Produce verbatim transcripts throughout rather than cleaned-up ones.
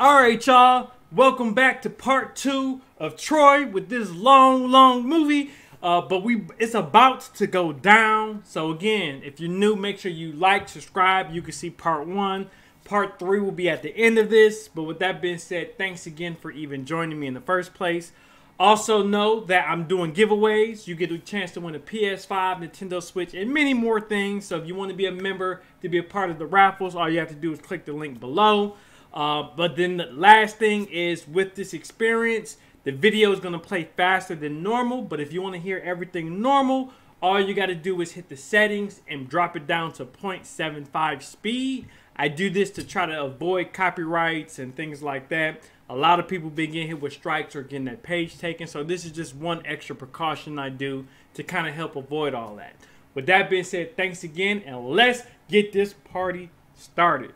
Alright y'all, welcome back to part two of Troy with this long, long movie. Uh, but we it's about to go down. So again, if you're new, make sure you like, subscribe. You can see part one. Part three will be at the end of this. But with that being said, thanks again for even joining me in the first place. Also know that I'm doing giveaways. You get a chance to win a P S five, Nintendo Switch, and many more things. So if you want to be a member, to be a part of the raffles, all you have to do is click the link below. Uh, but then the last thing is, with this experience, the video is going to play faster than normal. But if you want to hear everything normal, all you got to do is hit the settings and drop it down to zero point seven five speed. I do this to try to avoid copyrights and things like that. A lot of people being in here with strikes or getting that page taken. So this is just one extra precaution I do to kind of help avoid all that. With that being said, thanks again. And let's get this party started.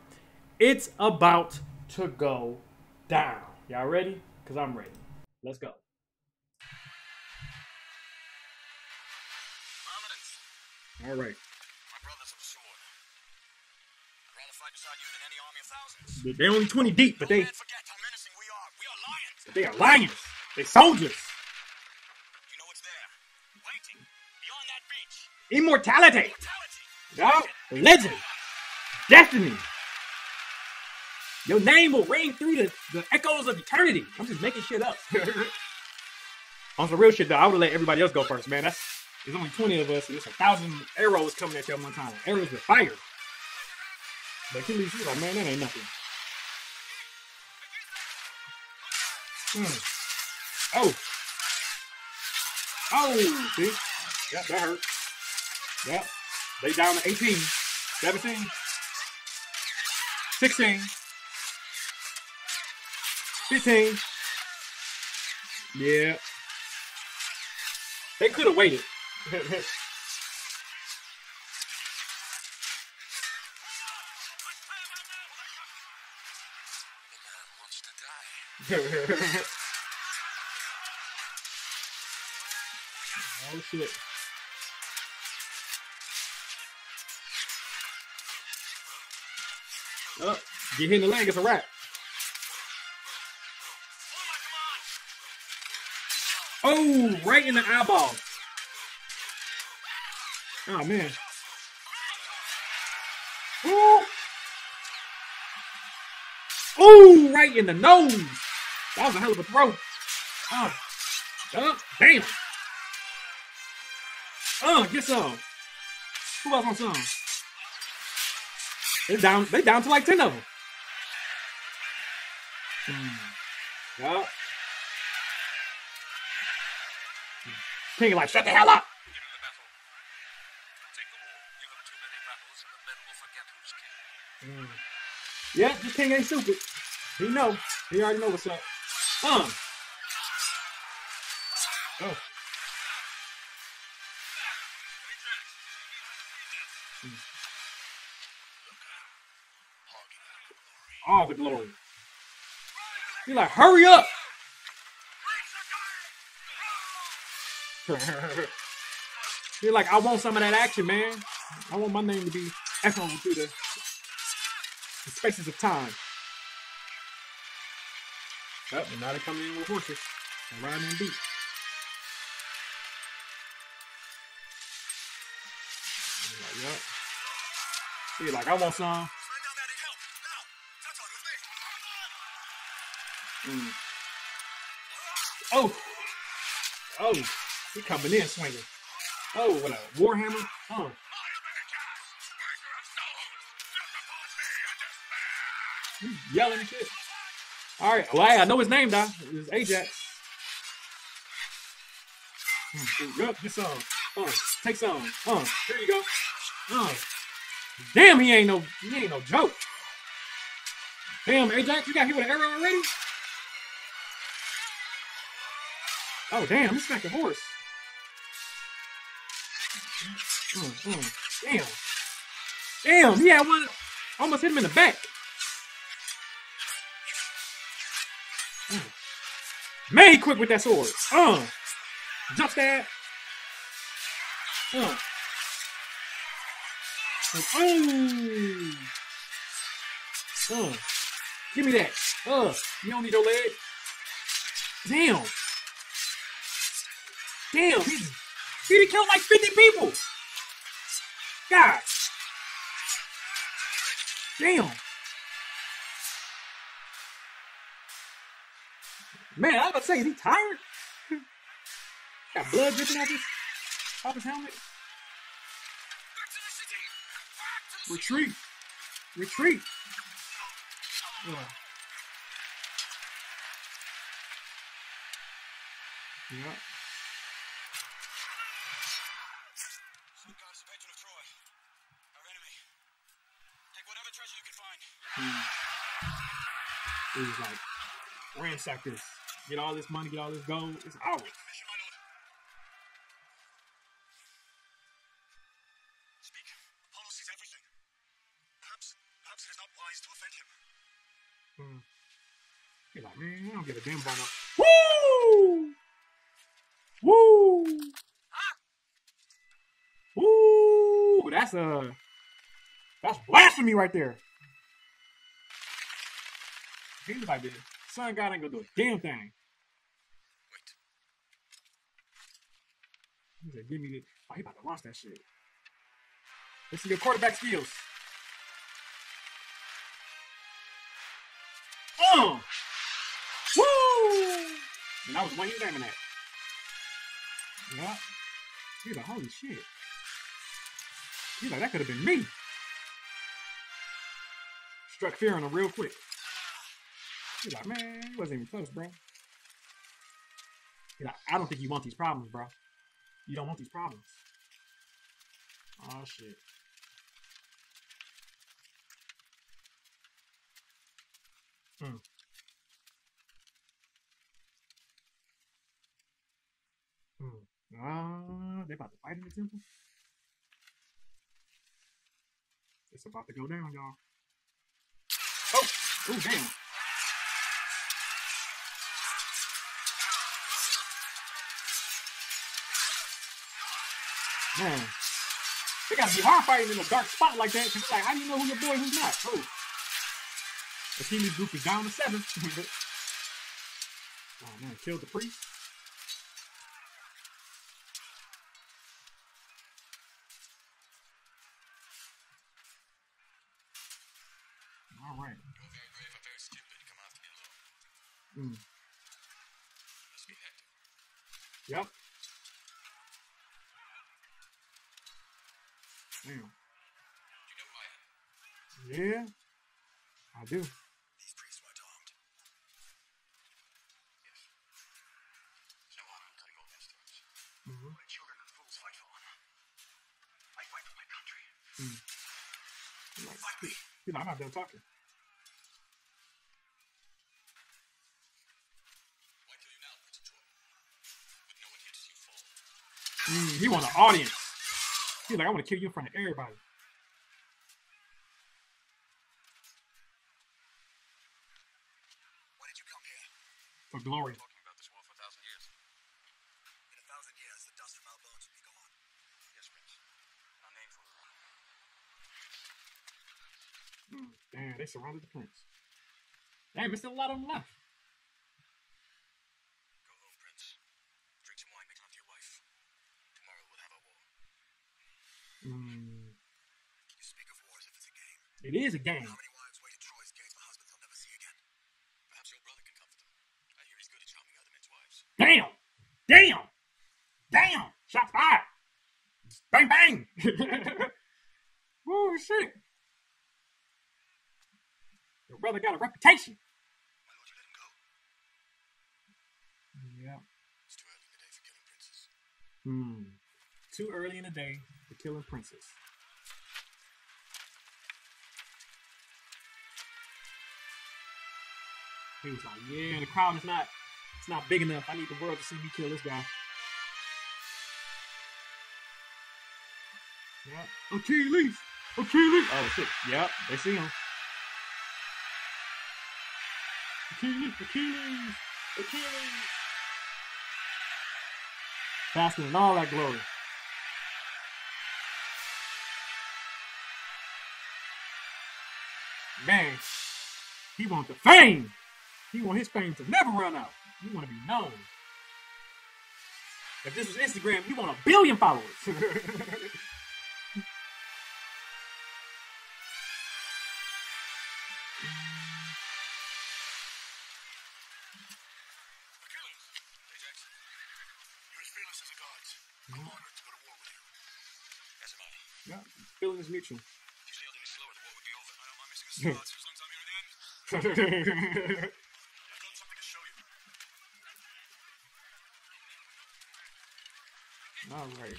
It's about to go down. Y'all ready? Because I'm ready. Let's go. All right. My brothers of the sword. Rather fight beside you than any army of thousands. They're only twenty deep, but they... They are lions. They soldiers. You know what's there, waiting beyond that beach. Immortality. Immortality. Legend. Legend. Destiny. Your name will ring through the, the echoes of eternity. I'm just making shit up. On some real shit though, I would have let everybody else go first, man. That's there's only twenty of us, and there's a thousand arrows coming at you at one time. Arrows with fire. But Achilles, he's like, man, that ain't nothing. Mm. Oh. Oh. See? Yep, that hurt. Yep. They down to eighteen. seventeen. sixteen. fifteen. Yeah. They could have waited. Oh shit. Oh, get hit in the leg, it's a wrap. Oh, right in the eyeball. Oh man. Ooh. Oh, right in the nose. That was a hell of a throw. Oh, oh damn. Oh, get some. Who else on some? They down. They down to like ten of them. Mm. Yeah. King like shut the hell up. Mm. Yeah, this king ain't stupid. He know. He already know what's up. Um. Oh. All the glory. You're like, hurry up. You're like, I want some of that action, man. I want my name to be echoing through the, the spaces of time. Oh, and now they're coming in with horses and riding in deep. You're like, yep. You're like, I want some. Mm. Oh, oh, he coming in swinging. Oh, what a warhammer! Oh, he's yelling and shit. All right, well, hey, I know his name, though. It's Ajax. Mm. Yep, get some. Uh, take some. Uh, here you go. Uh, damn, he ain't no, he ain't no joke. Damn, Ajax, you got hit with an arrow already? Oh damn, he smacked a horse. Mm, mm, damn. Damn, he had one almost hit him in the back. Mm. Man, he quick with that sword. Uh. Jump stab. Uh. Oh. Uh. Give me that. Ugh, you don't need your leg. Damn. Damn, he, he killed like fifty people. God. Damn. Man, I was about to say, is he tired? Got blood dripping out his, out his helmet. Retreat. Retreat. Ugh. Yeah. Some god is a patron of Troy, our enemy. Take whatever treasure you can find. He was like, ransack this. Get all this money, get all this gold. It's ours. Speak. Apollo sees everything. Perhaps, perhaps it is not wise to offend him. Hmm. He's like, man, I don't give a damn about no. Woo! Woo! Woo! That's a that's blasphemy right there. He's like this. Son God ain't gonna do a damn thing. Wait. He said, give me this. Oh, he about to launch that shit. Let's see your quarterback skills. Oh! Woo! And I was one you aiming at. Yeah. He's like, holy shit. He's like, that could have been me. Struck fear on him real quick. He's like, man, it wasn't even close, bro. He's like, I don't think you want these problems, bro. You don't want these problems. Oh, shit. Hmm. Hmm. Ah, uh, they about to fight in the temple. It's about to go down, y'all. Oh, oh, damn! Man, they gotta be hard fighting in a dark spot like that. Cause it's like, how do you know who your boy and who's not? Oh, Achilles' group is down to seven. Oh man, killed the priest. Mm. Yep. Damn. You know why? Yeah, I do. These priests weren't armed. Yes. No harm in cutting off instruments. Mm-hmm. My children and fools fight for honor. I fight for my country. Mm. Like, fight me. You know, I'm not done talking. Mm, he want an audience. He's like, I want to kill you in front of everybody. Why did you come here? For glory. Talking about this war for a thousand years. In a thousand years, the dust from our bones will be gone. Yes, Prince. Our names will run. Mm, damn, they surrounded the prince. Damn, there's still a lot of them left. Mm. You speak of war as if it's a game. It is a game. How many wives wait at Troy's gates for husbands they'll never see again? Perhaps your brother can comfort them. I hear he's good at charming other men's wives. Damn! Damn! Damn! Shots fired! Bang bang! Oh shit! Your brother got a reputation. Why don't you let him go? Yeah. It's too early in the day for killing princes. Hmm. Too early in the day. The killing princess. He was like, yeah, the crowd is not it's not big enough. I need the world to see me kill this guy. Yep. Achilles! Achilles! Oh shit. Yep, they see him. Achilles, Achilles, Achilles. Basking in all that glory. Man, he wants the fame. He want his fame to never run out. He want to be known. If this was Instagram, he want a billion followers. Is mutual. Slower, the war would be over. I don't mind missing a slot so as long as I'm here at the end. I've got something to show you. All right.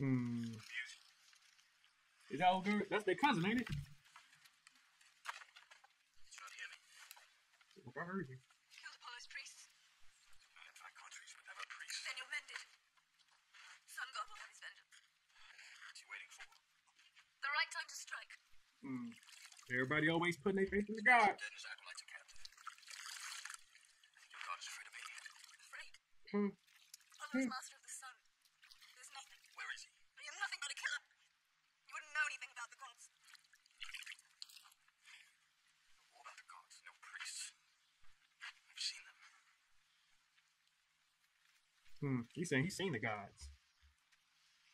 Mm. Is that old girl? That's their cousin, ain't it? I heard you. Killed Apollo's priests. In fact, countries would never priest. Then you're mended. Sun God will have his vengeance. What's he waiting for? The right time to strike. Mm. Everybody always putting their faith in the God. Then his acolytes are captive. Your God is afraid of me. Afraid? Hmm. Apollo's hmm. master of the sun. There's nothing. Where is he? You're nothing but a killer. You wouldn't know anything about the gods. All about the gods, no priests. Hmm, he's saying he's seen the gods.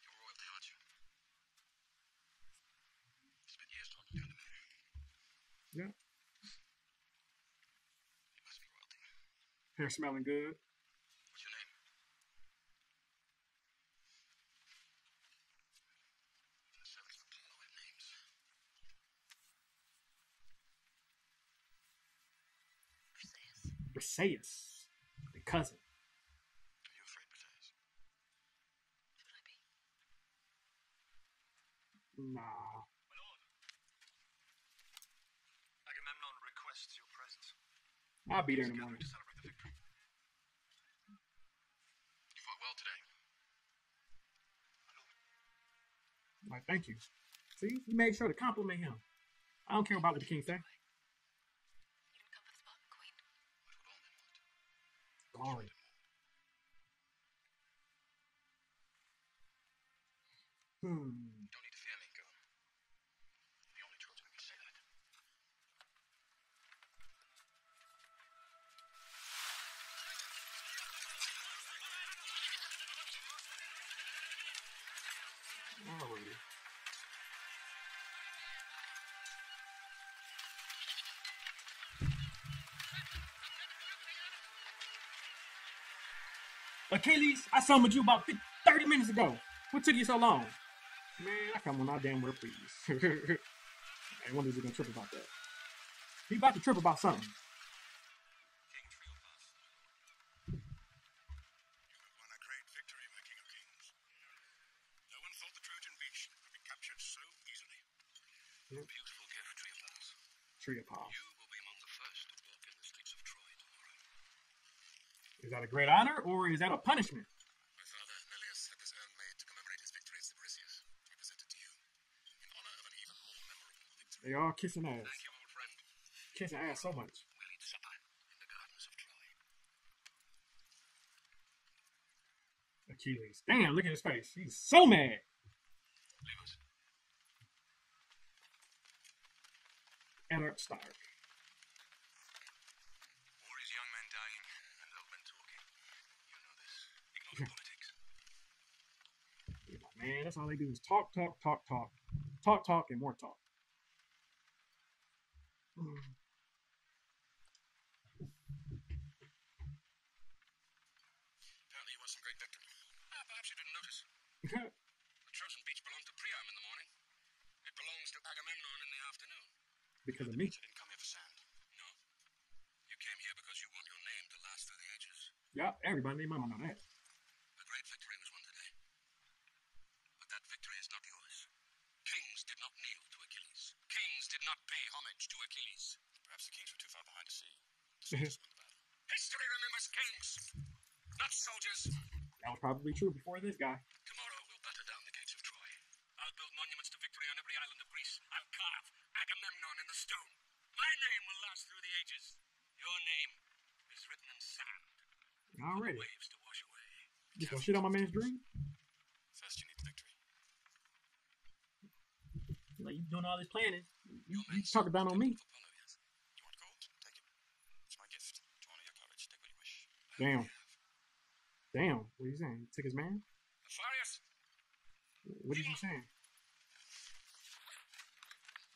Your royal departure. It's been years talking down to me. Yeah. You must be royalty. Hair smelling good. What's your name? That sounds like people have names. Perseus. Perseus, the cousin. Nah. My lord, Agamemnon requests your presence. I'll be there in a moment. To celebrate the victory. You fought well today. Why, thank you. See, you made sure to compliment him. I don't care about what the king said. You come for the Spartan queen. What would all men want? Glory. Hmm. Achilles, I summoned you about thirty minutes ago. What took you so long? Man, I come on, I damn well please. Man, when is he gonna trip about that? He about to trip about something. Triopas. You will be among the first to walk in the streets of Troy tomorrow. Is that a great honor, or is that a punishment? My father, Menelaus, had this urn made to commemorate his victories to Perseus. I present it to you in honor of an even more memorable victory. They are kissing ass. Thank you, old friend. Kissing ass so much. We'll eat supper in the gardens of Troy. Achilles. Damn, look at his face. He's so mad. Leave us. Starving. War is young men dying and old men talking. You know this. Ignore politics. Yeah, man, that's all they do is talk, talk, talk, talk. Talk, talk, and more talk. Mm. Apparently you won some great victory. Ah, perhaps you didn't notice. The Trojan beach belonged to Priam in the morning. It belongs to Agamemnon in the afternoon. Because of me. You didn't come here for sand. No. You came here because you want your name to last through the ages. Yeah, everybody named Mama know that. A great victory was won today. But that victory is not yours. Kings did not kneel to Achilles. Kings did not pay homage to Achilles. Perhaps the kings were too far behind to see. History remembers kings, not soldiers. That was probably true before this guy. Tomorrow we'll batter down the gates of Troy. I'll build monuments to victory on every island of Greece. I'll carve Agamemnon in the stone. My name will last through the ages. Your name is written in sand. Alrighty. Waves to wash away. You gonna shit on my man's dream? Says you need victory. Like you doing all this planning. You, you talking down on me. Damn. Damn. What are you saying? You took his man? What are you saying?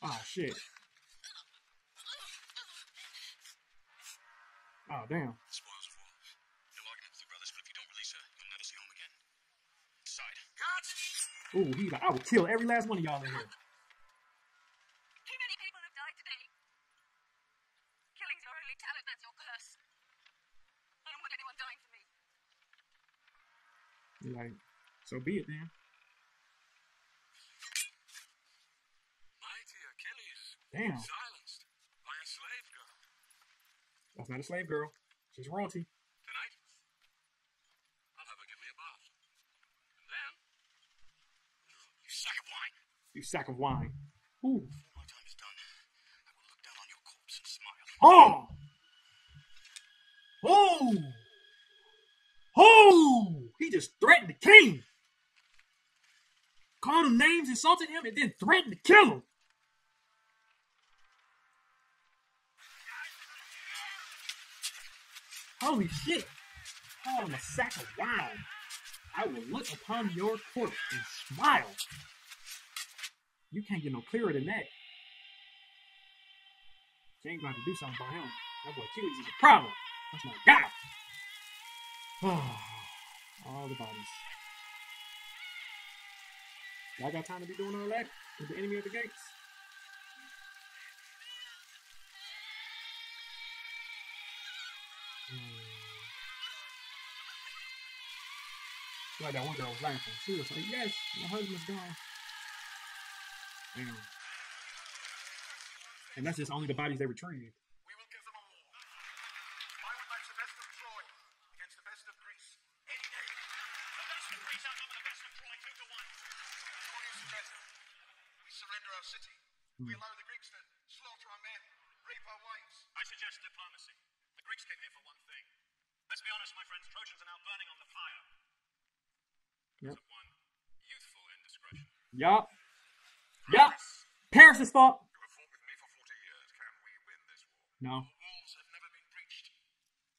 Oh, shit. Oh, damn. Spoils of war. They'll argue with your brothers, but if you don't release her, you'll never see home again. Decide. Ooh, he like, I will kill every last one of y'all in here. Too many people have died today. Killing's your only talent, that's your curse. I don't want anyone dying for me. Like, so be it then. Mighty Achilles. Damn. Silenced by a slave girl. That's not a slave girl. She's royalty. Tonight, I'll have her give me a bath. And then, you sack of wine. You sack of wine. Ooh. Before my time is done, I will look down on your corpse and smile. Oh! Oh! Oh! He just threatened the king. Called him names, insulted him, and then threatened to kill him. Holy shit! Oh, I'm a sack of wine. I will look upon your corpse and smile. You can't get no clearer than that. She ain't gonna have to do something about him. That boy Achilles is a problem. That's my guy. Oh, all the bodies. Y'all got time to be doing all that with the enemy at the gates? Like that one girl was laughing. She was like, yes, my husband's gone. Damn. And that's just only the bodies they retrieved. We will give them a war. I would like the best of Troy against the best of Greece. Any day. The best of Greece outnumber the best of Troy two to one. Troy is surrender. We surrender our city. Hmm. We allow the Greeks to slaughter our men, rape our wives. I suggest diplomacy. The Greeks came here for one thing. Let's be honest, my friends, Trojans are now burning on the fire. Yep. One youthful indiscretion. Yup. Yup. Paris' fault. You have fought with me for forty years. Can we win this war? No. The walls have never been breached.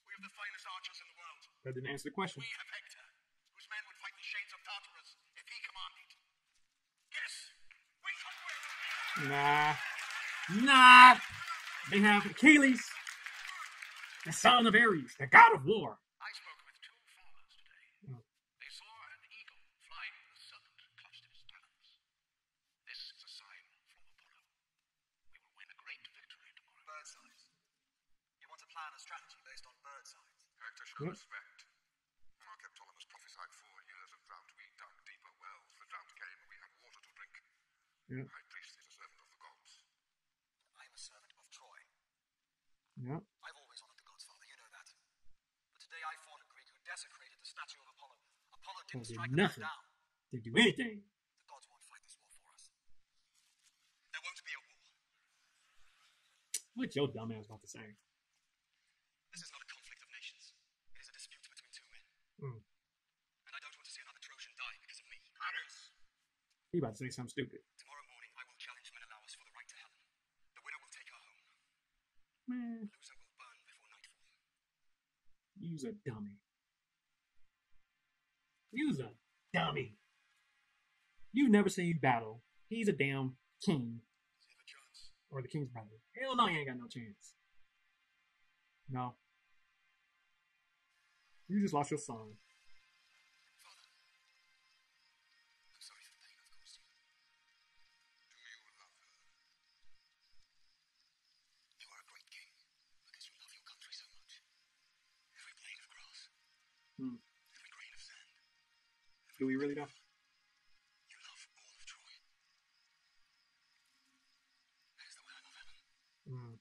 We have the finest archers in the world. That didn't answer the question. We have Hector, whose men would fight the shades of Tartarus if he commanded. Yes, we can win. Nah. Nah. They have Achilles, the son of Ares, the god of war. What? Respect. Archeptolemus prophesied four years of drought. We dug deeper wells. The drought came. We have water to drink. Yeah. High priest is a servant of the gods. I am a servant of Troy. Yeah. I've always honored the gods, Father. You know that. But today I fought a Greek who desecrated the statue of Apollo. Apollo didn't oh, strike nothing. Them down. Didn't do anything. The gods won't fight this war for us. There won't be a war. What your dumb ass about to say? This is not a Mm. And I don't want to see another Trojan die because of me. Ares. He about to say something stupid. Tomorrow morning I will challenge Menelaus for the right to Helen. The winner will take her home. Man. The loser will burn before nightfall. You's a dummy. You's a dummy. You've never seen battle. He's a damn king. Save a chance. Or the king's brother. Hell no, you ain't got no chance. No. You just lost your son. Father, I'm sorry for the pain I've caused you. Do you love her? You are a great king because you love your country so much. Every blade of grass, hmm. every grain of sand. Every Do we really know? You love all of Troy. That is the way I love Helen. Mm.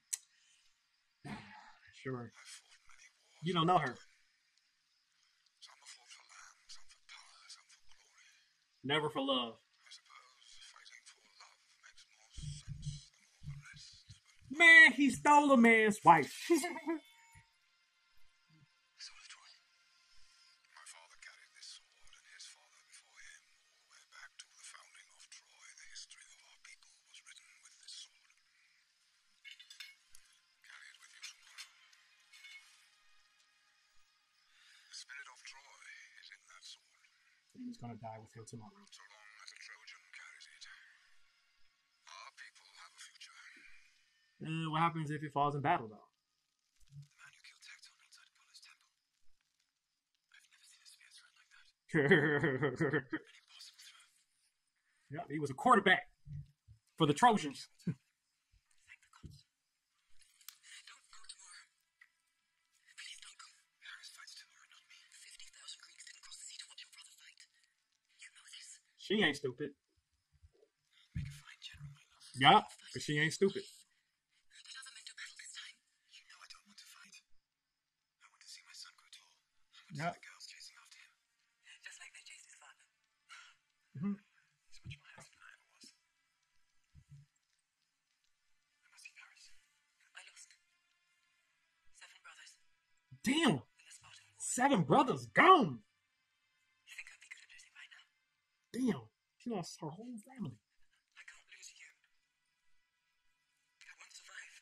Sure. I've fought many wars. You don't know her. Never for love. I suppose fighting for love makes more sense than all the rest. But... Man, he stole a man's wife. Soul of Troy. He's going to die with him tomorrow. So long as a Trojan carries it. Our people have a future. Uh, what happens if he falls in battle, though? The man who killed Hector inside Apollo's temple. I've never seen a spear thrown like that. An impossible throw. Yeah, he was a quarterback for the Trojans. Thank the gods. Don't go tomorrow. Please don't go. Ares fights tomorrow, not me. Fifty thousand Greeks didn't cross the sea to watch your brother fight. You know this. She ain't stupid. Make a fine general, my love. Yeah, but she ain't stupid. Yeah. The girls chasing after him. Just like they chased his father. Mm-hmm. He's much more handsome than I ever was. I must be Paris. I lost. Seven brothers. Damn! Seven brothers gone! You think I'd be good at losing by now? Damn. She lost her whole family. I can't lose you. I won't survive.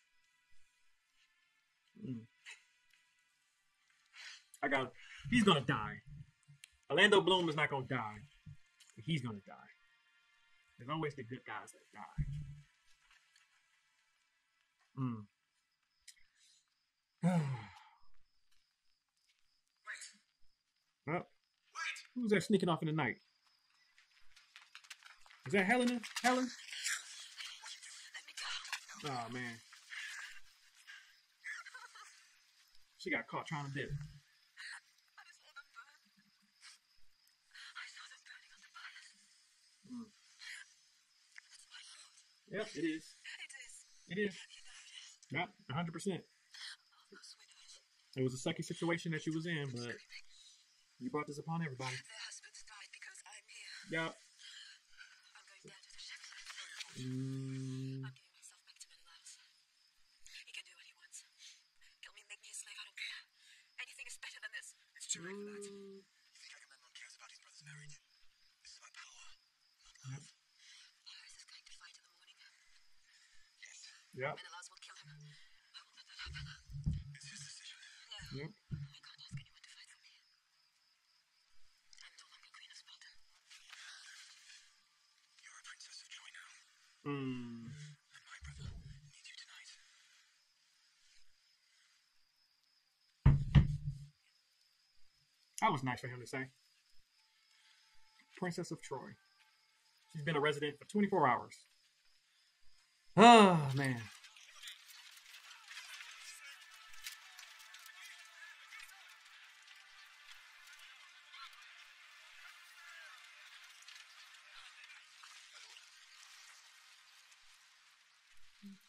Mm. I got it. He's gonna die. Orlando Bloom is not gonna die. He's gonna die. There's always the good guys that die. Mm. Wait. Oh. Wait. Who's that sneaking off in the night? Is that Helen? Helen? Let me go. Oh man. She got caught trying to do it. Yep, it is. It is. It is. Yep, one hundred percent. It was a sucky situation that she was in, but you brought this upon everybody. Their husbands died because I'm here. Yep. I'm going down to the ship. Mm. I'm giving myself back to Menelaus. He can do what he wants. Kill me, make me a slave, I don't care. Anything is better than this. It's too late for that. You think Agamemnon cares about his brother's marriage? This is about power, not love. Yep. Yeah. Menelaus will kill him. I won't let that happen. It's his decision. No. Yep. I can't ask anyone to fight for me. I'm no longer Queen of Sparta. You're a princess of Troy now. Mm. And my brother needs you tonight. That was nice for him to say. Princess of Troy. She's been a resident for twenty-four hours. Oh, man.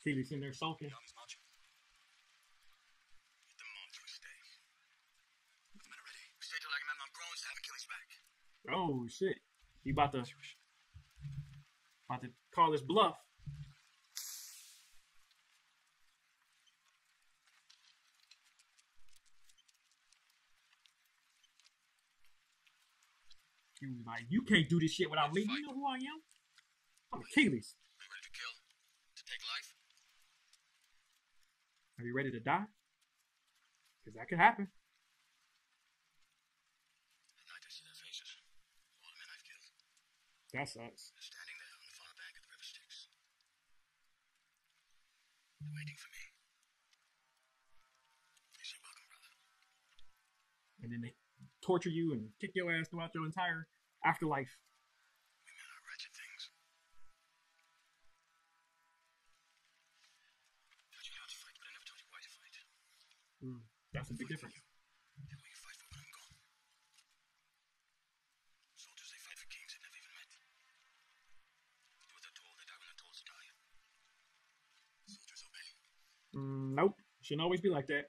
Achilles in there sulking. Oh, shit. He about to, about to call his bluff. He was like, you can't do this shit without me. You know who I am? I'm Achilles. Are you ready to kill? To take life? Are you ready to die? Because that could happen. At night I see their faces. All the men I've killed. That sucks. They're standing there on the far bank of the river Styx. They're waiting for me. They say, welcome, brother. And then they torture you and kick your ass throughout your entire afterlife. Women are wretched things. I taught you how to fight, but I never taught you why to fight. Mm, that's a big difference. They want you to fight for when I'm gone. Soldiers, they fight for kings they've never even met. They do what they're told, they die when they're told to die. Soldiers obey. Mm, nope. Shouldn't always be like that.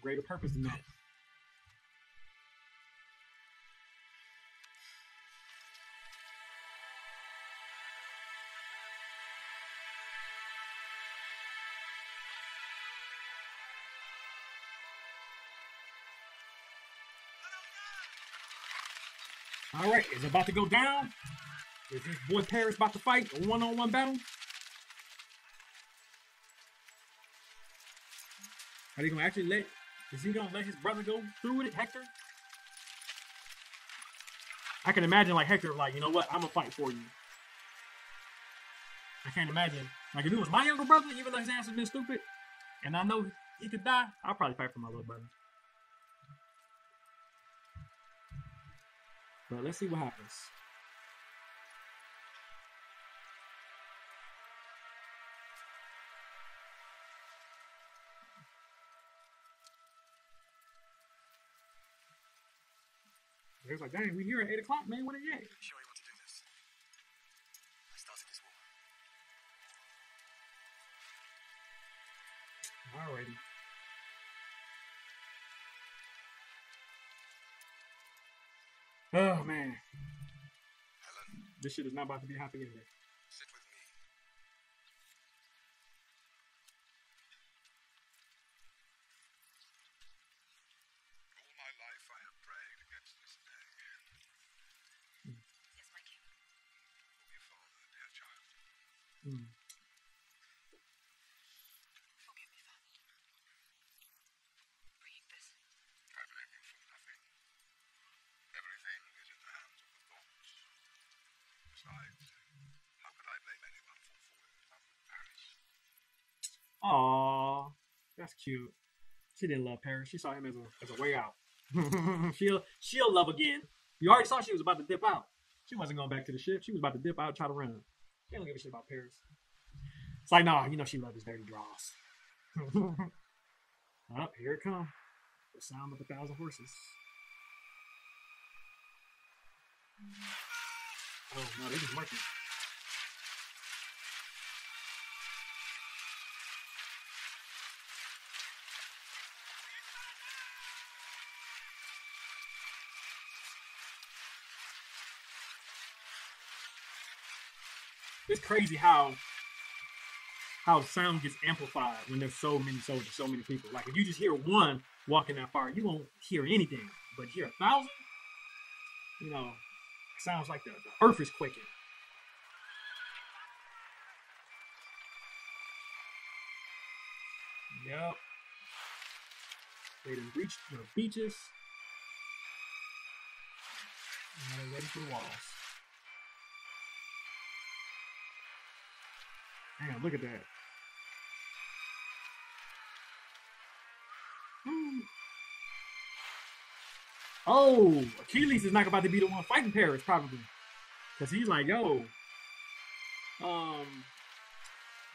Greater purpose than that. All right, it's about to go down. Is this boy Paris about to fight a one-on-one battle? Are they gonna actually let? Is he gonna let his brother go through with it, Hector? I can imagine like Hector, like, you know what? I'm gonna fight for you. I can't imagine. Like, if it was my younger brother, even though his ass has been stupid, and I know he could die, I'll probably fight for my little brother. But let's see what happens. They was like, dang, we here at eight o'clock, man, what are you at? Sure you want to do this. I started this war. Alrighty. Oh, man. Helen. This shit is not about to be happening anyway. Sit with me. All my life I have prayed against this day. Mm. Yes, my king. Call your father, dear child. Mm. Aww, that's cute. She didn't love Paris. She saw him as a, as a way out. she'll, she'll love again. You already saw she was about to dip out. She wasn't going back to the ship. She was about to dip out, try to run. She don't give a shit about Paris. It's like, nah, you know she loves his dirty draws. Up, here it comes. The sound of a thousand horses. Oh, no, this is working. It's crazy how how sound gets amplified when there's so many soldiers, so many people. Like, if you just hear one walking that far, you won't hear anything. But you hear a thousand, you know, it sounds like the, the earth is quaking. Yep. They done reached the beaches. And now they're ready for the walls. Man, look at that. Ooh. Oh, Achilles is not about to be the one fighting Paris, probably. Because he's like, yo, um,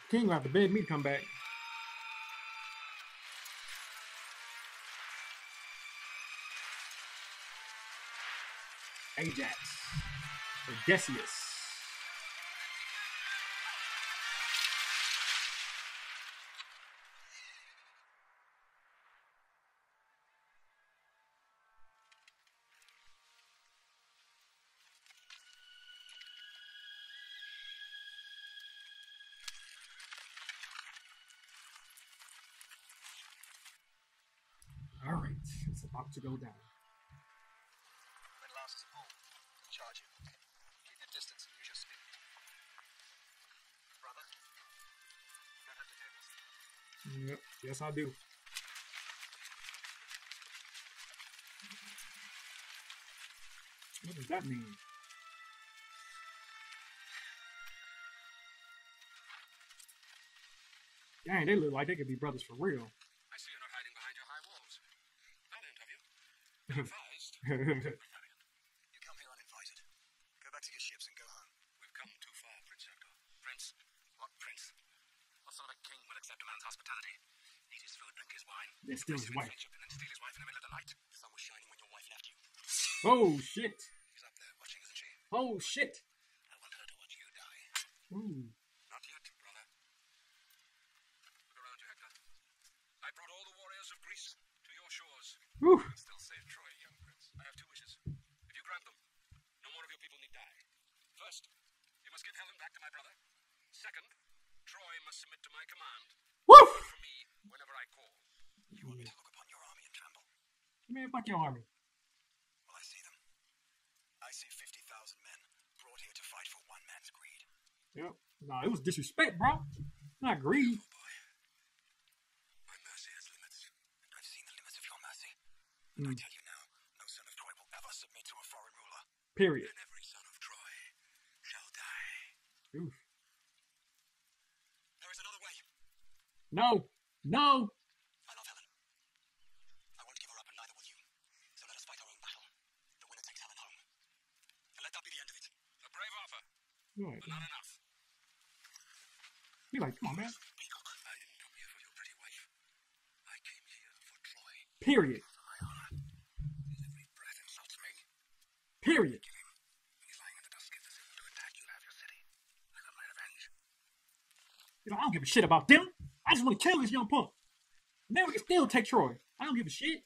King will have to beg me to come back. Ajax. Or Decius. It's about to go down. Menelaus is a bull. Charge him. Keep your distance and use your speed. Brother, you don't have to do this. Yep. Yes, I do. What does that mean? Dang, they look like they could be brothers for real. Advised. You come here uninvited. Go back to your ships and go home. We've come too far, Prince Hector. Prince? What prince? What sort of a king will accept a man's hospitality? Eat his food, drink his wine. Then steal his wife. And then steal his wife in the middle of the night. The sun was shining when your wife left you. Oh shit! She's up there watching, isn't she? Oh shit! I want her to watch you die. Ooh. Not yet, brother. Look around you, Hector. I brought all the warriors of Greece to your shores. Whew. Second, Troy must submit to my command. Woof! For me, whenever I call. You want me to look upon your army and tremble? Man, fuck your army. Well, I see them. I see fifty thousand men brought here to fight for one man's greed. Yep. Nah, it was disrespect, bro. Not greed. Oh, boy. My mercy has limits. Mm. I tell you now, no son of Troy will ever submit to a foreign ruler. Period. And every son of Troy shall die. Oof. There is another way. No. No. I love Helen. I won't give her up and neither will you. So let us fight our own battle. The winner takes Helen home. And let that be the end of it. A brave offer. Right. But not enough. Be like, come on, man. Period. Period. You know, I don't give a shit about them. I just want to kill this young punk. And then we can still take Troy. I don't give a shit.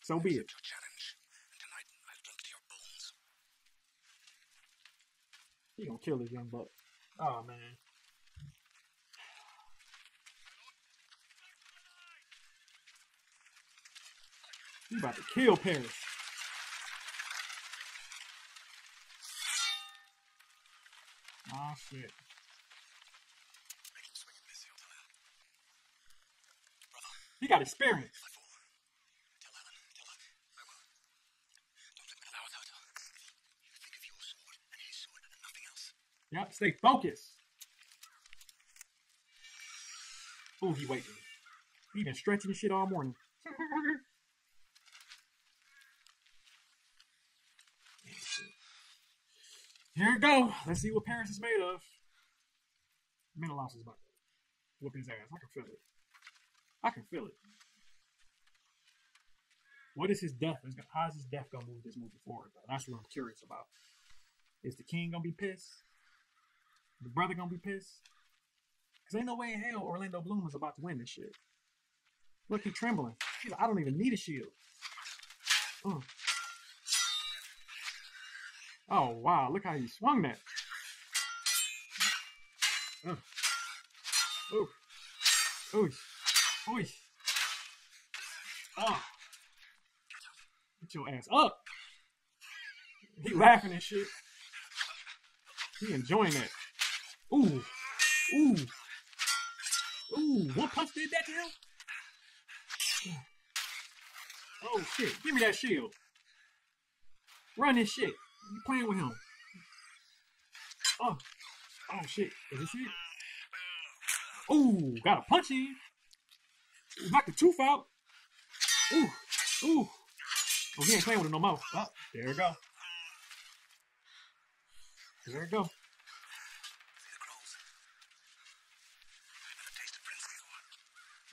So be it. He gonna kill this young buck. Oh man. You about to kill Paris. Ah, shit. He got experience. Yep, stay focused. Ooh, he waiting. He been stretching his shit all morning. Here we go. Let's see what Paris is made of. Menelaus is about to whoop his ass. I can feel it. I can feel it. What is his death? How is his death going to move this movie forward, though? That's what I'm curious about. Is the king going to be pissed? The brother going to be pissed? Because ain't no way in hell Orlando Bloom is about to win this shit. Look, he's trembling. He's like, I don't even need a shield. Uh. Oh, wow. Look how he swung that. Oh. Oh. Oh. Oh. Oh. Get your ass up. He laughing and shit. He enjoying that. Ooh. Ooh. Ooh. One punch did that to him? Oh, shit. Give me that shield. Run this shit. You playing with him? Oh, oh shit! Is this it? Oh, got a punch in. Knocked the tooth out. Ooh, ooh. Oh, he ain't playing with him no more. Oh, there we go. There we go.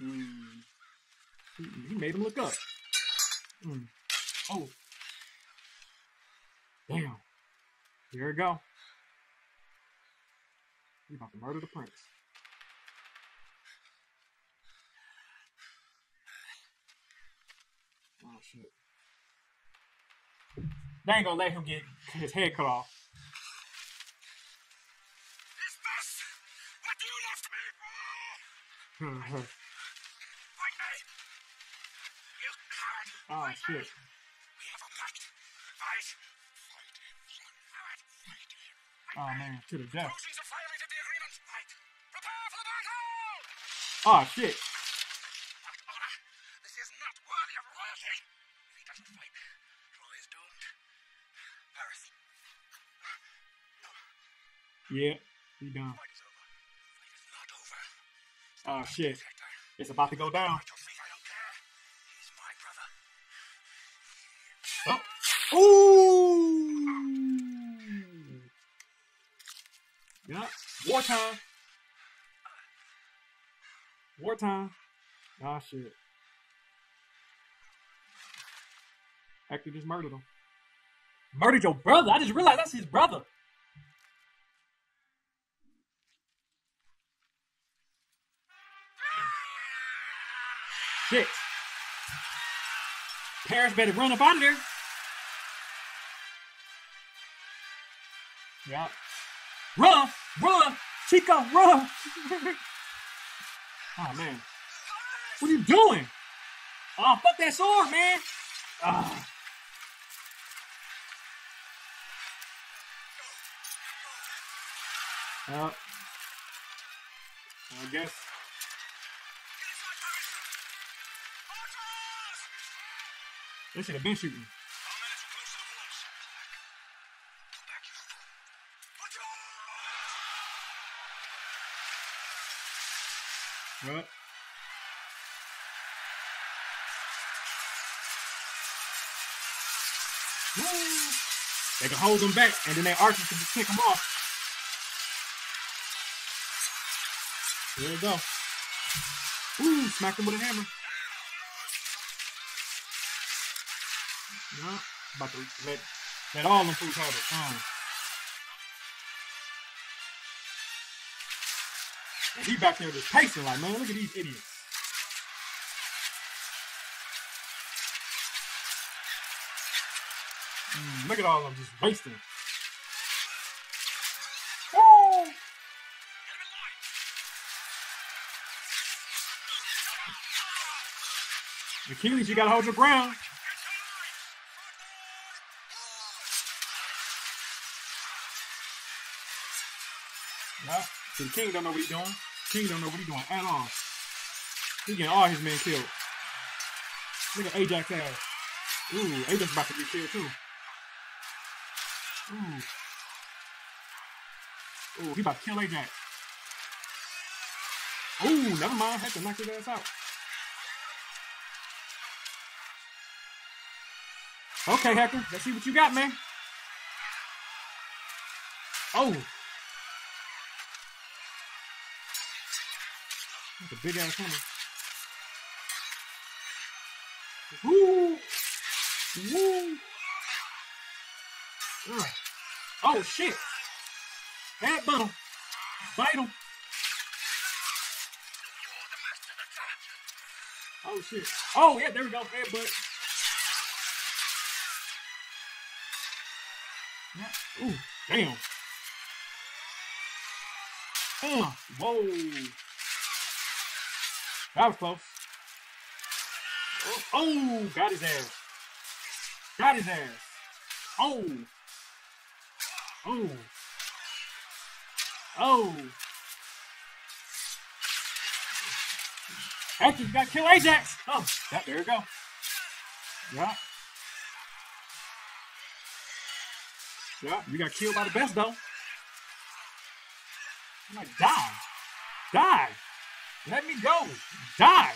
Mm. He, he made him look up. Mm. Oh. Damn. Here we go. We're about to murder the prince. Oh, shit. They ain't gonna let him get his head cut off. Is this what you left me for? Fight me! You can't! Oh, fight shit. Me. We have a pact. Fight! Oh man, to the death. Oh shit. This is not worthy of royalty. If he doesn't fight, Troy is doomed. Paris. Yeah, he done. Fight is over. Fight is not over. Oh shit. It's about to go down. He's my brother. Oh. Ooh. Yeah, wartime. Wartime. Ah, shit. Hector just murdered him. Murdered your brother? I just realized that's his brother. Shit. Paris better run up under. Yeah. Run! Run! Chica, run! Oh, man. What are you doing? Oh, fuck that sword, man! Oh. Uh, I guess. They should have been shooting. Well, they can hold them back, and then they archers can just kick them off. There we go. Ooh, smack them with a hammer. No, about to let, let all them fools hold it. Um, He back there just pacing like, man, look at these idiots. Mm, look at all of them just wasting. Oh! Achilles, you gotta hold your ground. Yeah, the king don't know what he's doing. King don't know what he's doing at all. He getting all his men killed. Look at Ajax ass. Ooh, Ajax about to be killed too. Ooh. Ooh, he about to kill Ajax. Ooh, never mind. Hector knocked his ass out. Okay, Hector, let's see what you got, man. Oh. That's a big ass hammer. Woo! Woo! Ugh. Oh shit! That button! Bite him! Oh shit! Oh yeah, there we go. That butt. Yeah. Ooh, damn! Uh, whoa! That was close. Oh, oh, got his ass. Got his ass. Oh. Oh. Oh. Hector, you gotta kill Ajax. Oh, that, there you go. Yeah. Yeah, you got killed by the best, though. I'm like, die. Die. Let me go. Die.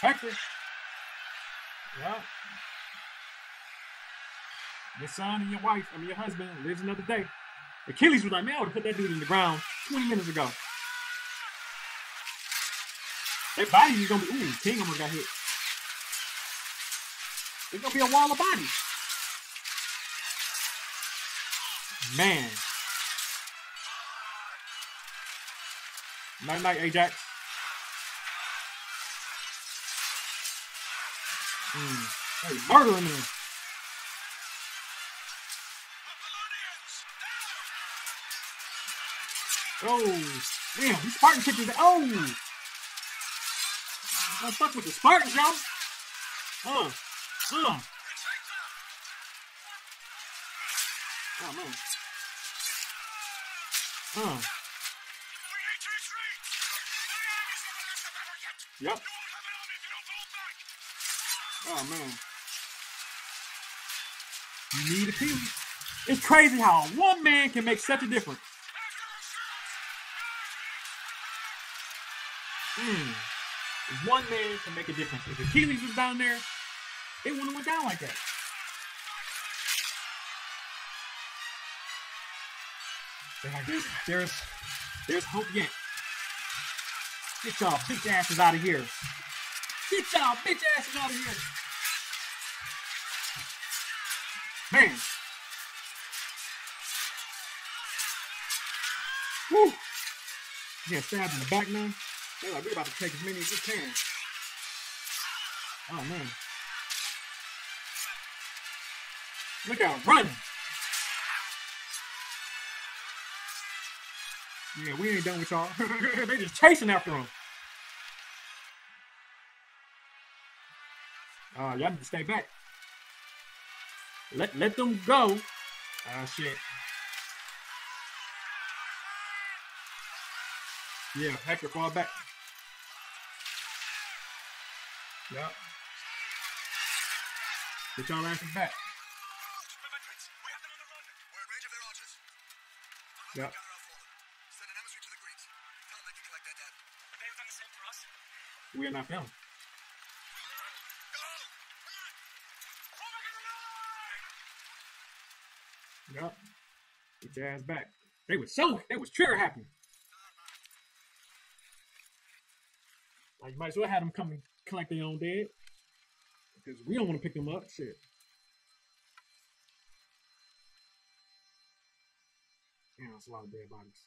Hector. Yeah. Your son and your wife, I mean your husband, lives another day. Achilles was like, man, I would have put that dude in the ground twenty minutes ago. Their bodies is going to be, ooh, King almost got hit. It's going to be a wall of bodies. Man. Night night, Ajax. Mm. Hey, murdering him. Oh, damn, these Spartan kickers. Oh! I fuck with the Spartans, y'all. Huh. Huh. Oh, no. Huh. Yep. Oh man. You need a team. It's crazy how one man can make such a difference. Mm. One man can make a difference. If Achilles was down there, it wouldn't have went down like that. They're like, there's, there's, there's hope yet. Get y'all bitch asses out of here. Get y'all bitch asses out of here. Man. Woo. Yeah, stabbed in the back now. They're like, we're about to take as many as we can. Oh, man. Look at him running. Yeah, we ain't done with y'all. They just chasing after him. Uh, y'all need to stay back. Let let them go. Ah, uh, shit. Yeah, Hector, fall back. Yup. Get your asses back. Yep. Send an emissary to the Greeks. Tell them they can collect that debt. Have they done the same for us? We are not them. Yep. Get your ass back. They were so they was trigger happy. Like you might as well have them come and collect their own dead. Because we don't want to pick them up. Shit. Damn, that's a lot of dead bodies.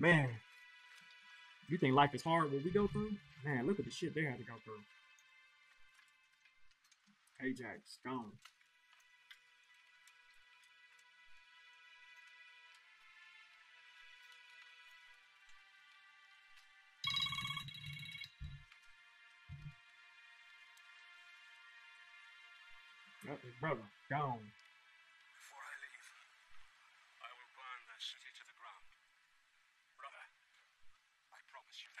Man. You think life is hard when we go through? Man, look at the shit they had to go through. Ajax, gone. Yep, his brother, gone. Before I leave, I will burn that city to the ground. Brother, I promise you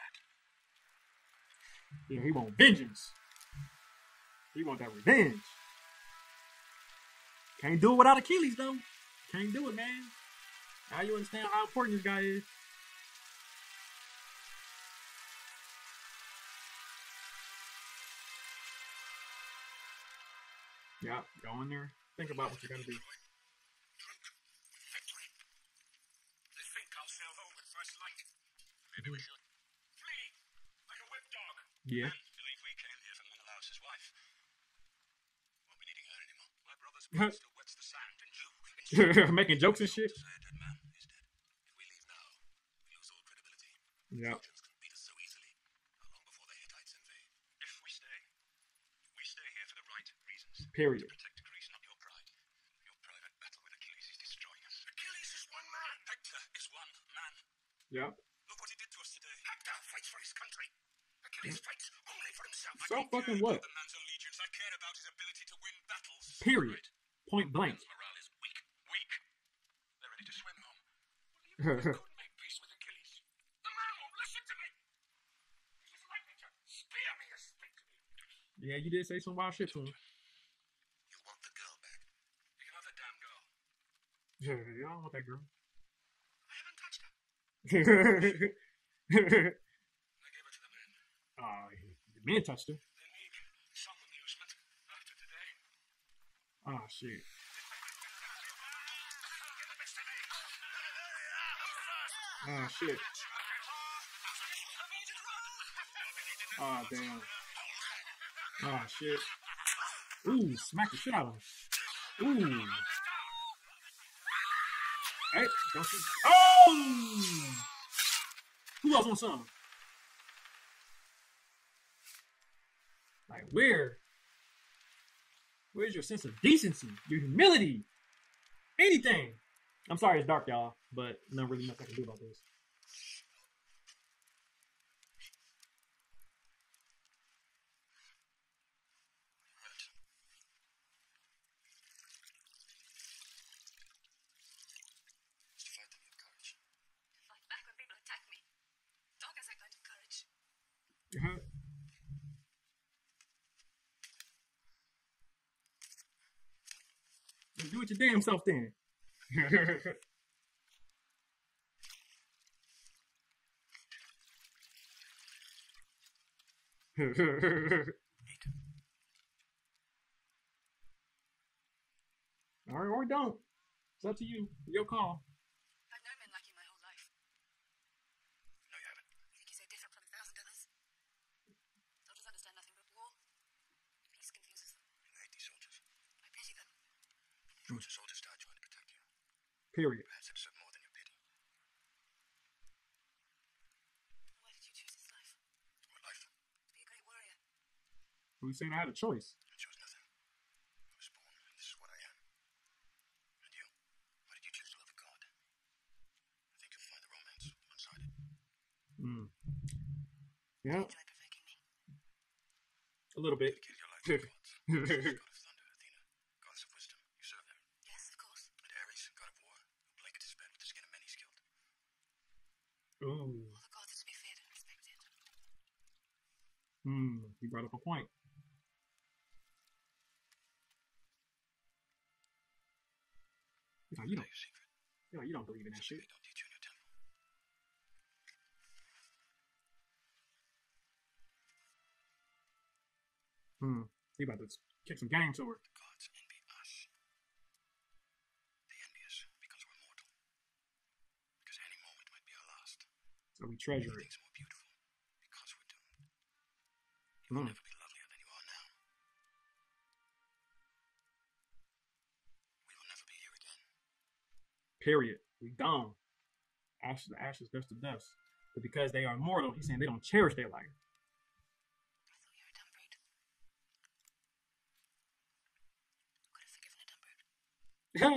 that. Yeah, he wants vengeance. He wants that revenge. Can't do it without Achilles, though. Can't do it, man. Now you understand how important this guy is. Yeah, go in there. Think about what you're gonna do. They think I'll sail home with first light. Maybe we should flee like a whip dog. Yeah. And believe we came here from Menelaus' wife. Won't be needing her anymore. My brother's blood still wets the sand, and you. And making jokes and shit. Dead man is dead. If we leave now, we lose all credibility. Yeah. Period. To protect Greece, not your pride. Your private battle with Achilles is destroying us. Achilles is one man. Hector is one man. Yeah. Look what he did to us today. Hector fights for his country. Achilles fights only for himself. So I fucking what? The man's allegiance. I care about his ability to win battles. Period. Point blank. His morale is weak. Weak. They're ready to swim home. They couldn't make peace with Achilles. The man won't listen to me. He's likely to spear me or speak to me. Yeah, you did say some wild shit to him. Yeah, I don't want that girl. I haven't touched her. I gave her to the men. Uh, the men touched her. They need some amusement after today. Oh, shit. Oh, shit. Oh, damn. Oh, shit. Ooh, smack the shit out of him. Ooh. Hey, don't you... Oh! Who else on something? Like, where? Where's your sense of decency? Your humility? Anything? I'm sorry it's dark, y'all, but not really much I can do about this. Do it your damn self then. Or, or don't. It's up to you. Your call. I've known men like you my whole life. No, you haven't. You think you're so different from a thousand others? Soldiers understand nothing but war. Peace confuses them. I hate these soldiers. I pity them. George a soldier died trying to protect you. Period. Perhaps it more than you pity. Why did you choose this life? What life? To be a great warrior. Who said I had a choice? I chose nothing. I was born, and this is what I am. And you? Why did you choose to love a god? I think you'll find the romance one-sided. Hmm. Yeah. Enjoy provoking me. A little bit. Kill your life. Ooh. All the gods to be feared and respected. Hmm, you brought up a point. No, you don't. No, you don't believe in that shit. Hmm. He about to kick some games over. The gods envy us. They envy us because we're mortal. Because any moment might be our last. So we treasure it. Things more beautiful because we're doomed. You will never be lovelier than you are now. We will never be here again. Period. We gone. Ashes to ashes, dust to dust. But because they are mortal, he's saying they don't cherish their life. All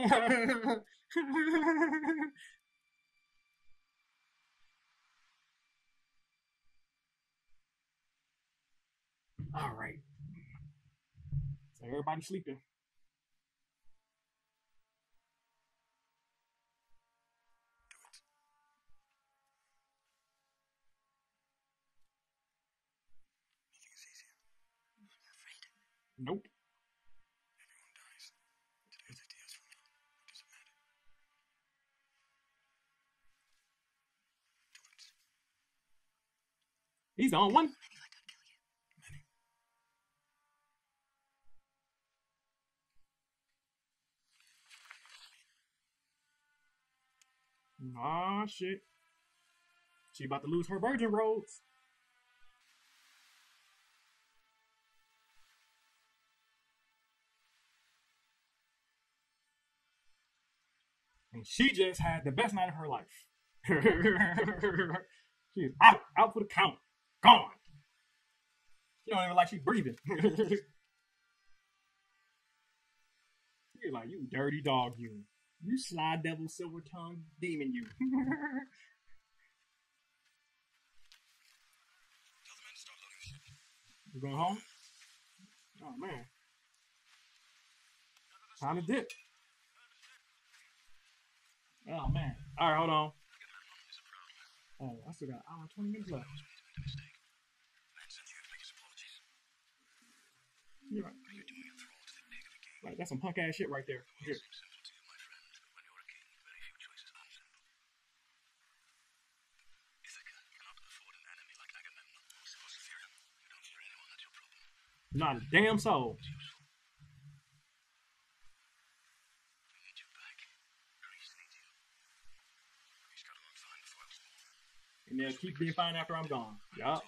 right. So everybody's sleeping. Nope. He's on one. Nah, shit. She about to lose her virgin robes. And she just had the best night of her life. She is out, out for the count. Gone. She don't even like she's breathing. You're like, you dirty dog, you. You sly devil, silver tongue, demon, you. Tell the men to start loading shit. You going home? Oh, man. Time to dip. Oh, man. All right, hold on. Oh, I still got an hour and twenty minutes left. You're right. You're doing a thrall to the neck of a king. Right, that's some punk ass shit right there. Here. Not a damn soul. We need you back. Greece needs you. Greece got along fine before I was born. And they'll keep being fine after I'm gone. Yup.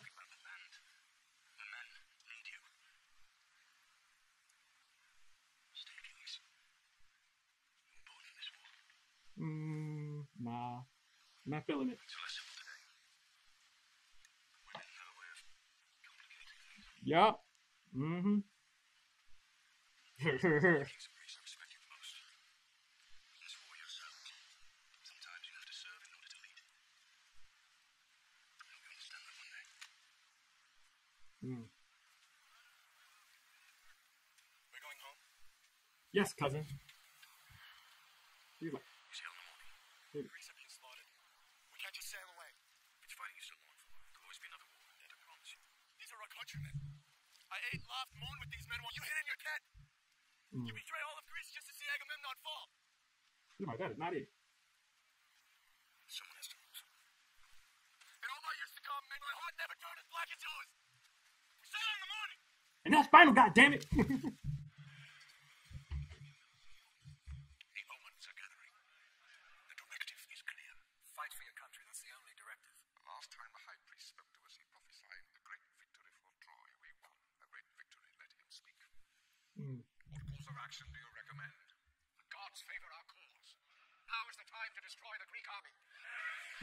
Mm, nah, I'm not feeling it. Yup. Mm-hmm. Mm. We're going home? Yes, cousin. You're like, we can't just sail away. It's fighting you so long for. There'll always be another war, and I promise you. These are our countrymen. I ate last moon with these men while you hid in your tent. Mm. You betrayed all of Greece just to see Agamemnon fall. Oh my God, it's not it. Someone has to lose. In all my years to come, may my heart never turn as black as yours. We're sailing in the morning. And that's final, goddammit. Mm.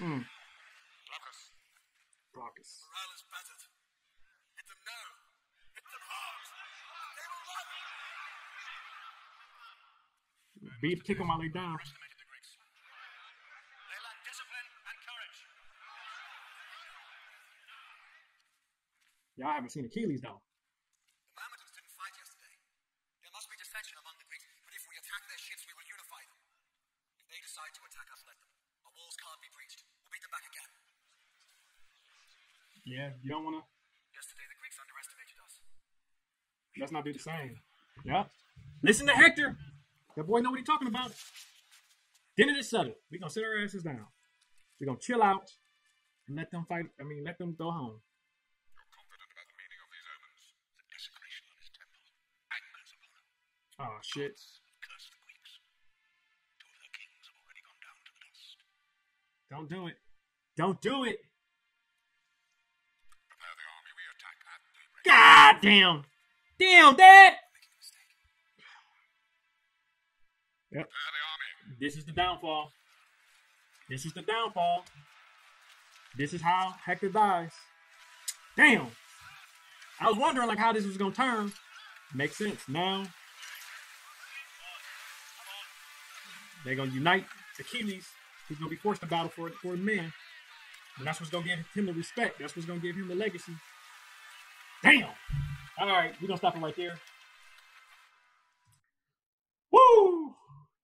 Glaucus. Glaucus. Morale is battered. Hit them now. Hit them hard. They will love it. Beat kick them while they down. Underestimated the Greeks. They lack discipline and courage. Y'all haven't seen Achilles though. The Mametons didn't fight yesterday. There must be dissension among the Greeks, but if we attack their ships, we will unify them. If they decide to attack us, let them. Our walls can't be breached. We'll beat them back again. Yeah, you don't want to. Yesterday the Greeks underestimated us. Let's not do the same. Yeah. Listen to Hector. That boy know what he's talking about. End of this sudden. We're going to sit our asses down. We're going to chill out and let them fight. I mean, let them go home. I'm confident about the meaning of these omens. The desecration of his temple angers Apollo. Oh, shit. Curse the Greeks. Two of their kings have already gone down to the dust. Don't do it. Don't do it. Prepare the army. We attack at daybreak. God damn. Damn, Dad. Yep. This is the downfall. This is the downfall. This is how Hector dies. Damn. I was wondering like how this was gonna turn. Makes sense now. They're gonna unite Achilles, who's gonna be forced to battle for for men, and that's what's gonna give him the respect. That's what's gonna give him the legacy. Damn. All right, we're gonna stop it right there. Woo!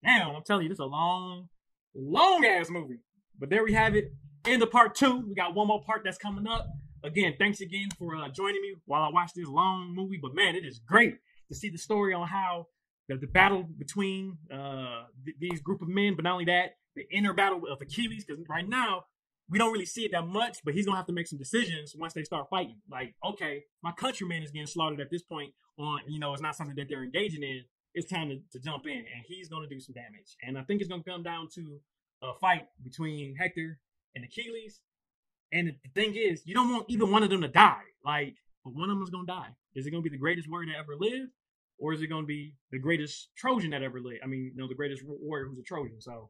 Damn, I'm telling you, this is a long, long-ass movie. But there we have it. End of part two. We got one more part that's coming up. Again, thanks again for uh, joining me while I watch this long movie. But, man, it is great to see the story on how the, the battle between uh, th these group of men, but not only that, the inner battle of Achilles, because right now we don't really see it that much, but he's going to have to make some decisions once they start fighting. Like, okay, my countryman is getting slaughtered at this point on, you know, it's not something that they're engaging in. It's time to, to jump in, and he's going to do some damage. And I think it's going to come down to a fight between Hector and Achilles. And the thing is, you don't want either one of them to die. Like, but one of them is going to die. Is it going to be the greatest warrior that ever lived? Or is it going to be the greatest Trojan that ever lived? I mean, you know, the greatest warrior who's a Trojan. So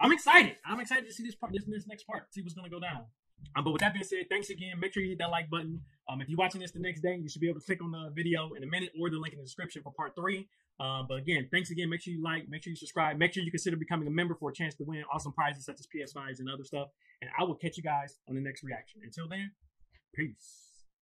I'm excited. I'm excited to see this part, this, this next part, see what's going to go down. Um, but with that being said, thanks again. Make sure you hit that like button. Um, if you're watching this the next day, you should be able to click on the video in a minute or the link in the description for part three. Uh, but again, thanks again. Make sure you like, make sure you subscribe, make sure you consider becoming a member for a chance to win awesome prizes such as P S fives and other stuff. And I will catch you guys on the next reaction. Until then, peace.